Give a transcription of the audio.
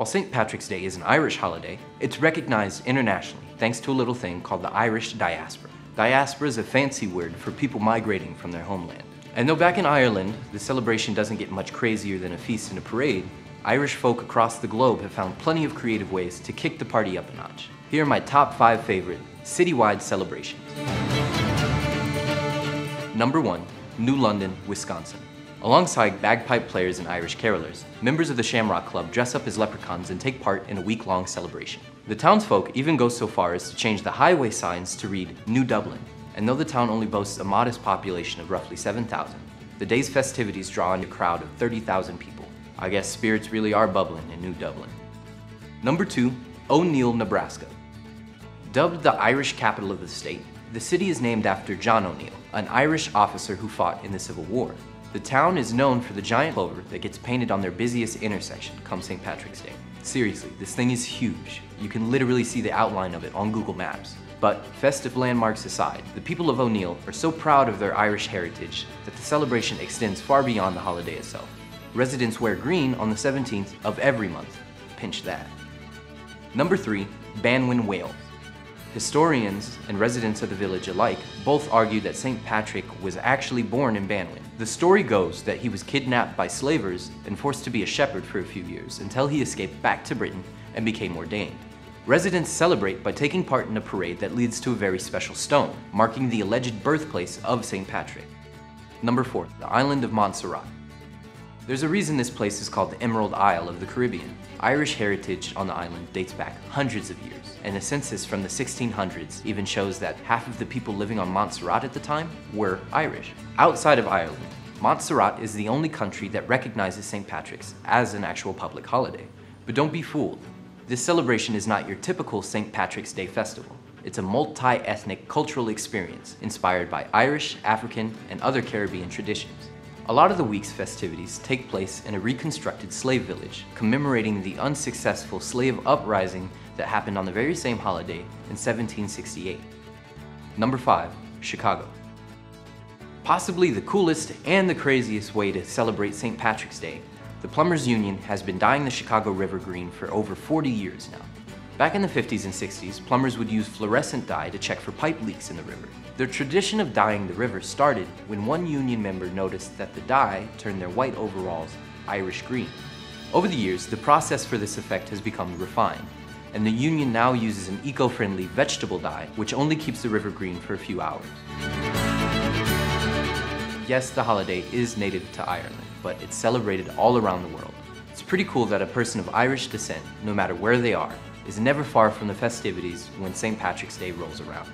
While St. Patrick's Day is an Irish holiday, it's recognized internationally thanks to a little thing called the Irish diaspora. Diaspora is a fancy word for people migrating from their homeland. And though back in Ireland, the celebration doesn't get much crazier than a feast and a parade, Irish folk across the globe have found plenty of creative ways to kick the party up a notch. Here are my top 5 favorite citywide celebrations. Number 1, New London, Wisconsin. Alongside bagpipe players and Irish carolers, members of the Shamrock Club dress up as leprechauns and take part in a week-long celebration. The townsfolk even go so far as to change the highway signs to read New Dublin, and though the town only boasts a modest population of roughly 7,000, the day's festivities draw in a crowd of 30,000 people. I guess spirits really are bubbling in New Dublin. Number 2, O'Neill, Nebraska. Dubbed the Irish capital of the state, the city is named after John O'Neill, an Irish officer who fought in the Civil War. The town is known for the giant clover that gets painted on their busiest intersection come St. Patrick's Day. Seriously, this thing is huge. You can literally see the outline of it on Google Maps. But festive landmarks aside, the people of O'Neill are so proud of their Irish heritage that the celebration extends far beyond the holiday itself. Residents wear green on the 17th of every month. Pinch that. Number 3, Banwen, Wales. Historians and residents of the village alike both argue that St. Patrick was actually born in Banwen. The story goes that he was kidnapped by slavers and forced to be a shepherd for a few years until he escaped back to Britain and became ordained. Residents celebrate by taking part in a parade that leads to a very special stone, marking the alleged birthplace of St. Patrick. Number 4, the island of Montserrat. There's a reason this place is called the Emerald Isle of the Caribbean. Irish heritage on the island dates back hundreds of years, and a census from the 1600s even shows that half of the people living on Montserrat at the time were Irish. Outside of Ireland, Montserrat is the only country that recognizes St. Patrick's as an actual public holiday. But don't be fooled. This celebration is not your typical St. Patrick's Day festival. It's a multi-ethnic cultural experience inspired by Irish, African, and other Caribbean traditions. A lot of the week's festivities take place in a reconstructed slave village, commemorating the unsuccessful slave uprising that happened on the very same holiday in 1768. Number 5, Chicago. Possibly the coolest and the craziest way to celebrate St. Patrick's Day, the Plumbers Union has been dyeing the Chicago River green for over 40 years now. Back in the 50s and 60s, plumbers would use fluorescent dye to check for pipe leaks in the river. Their tradition of dyeing the river started when one union member noticed that the dye turned their white overalls Irish green. Over the years, the process for this effect has become refined, and the union now uses an eco-friendly vegetable dye, which only keeps the river green for a few hours. Yes, the holiday is native to Ireland, but it's celebrated all around the world. It's pretty cool that a person of Irish descent, no matter where they are, is never far from the festivities when St. Patrick's Day rolls around.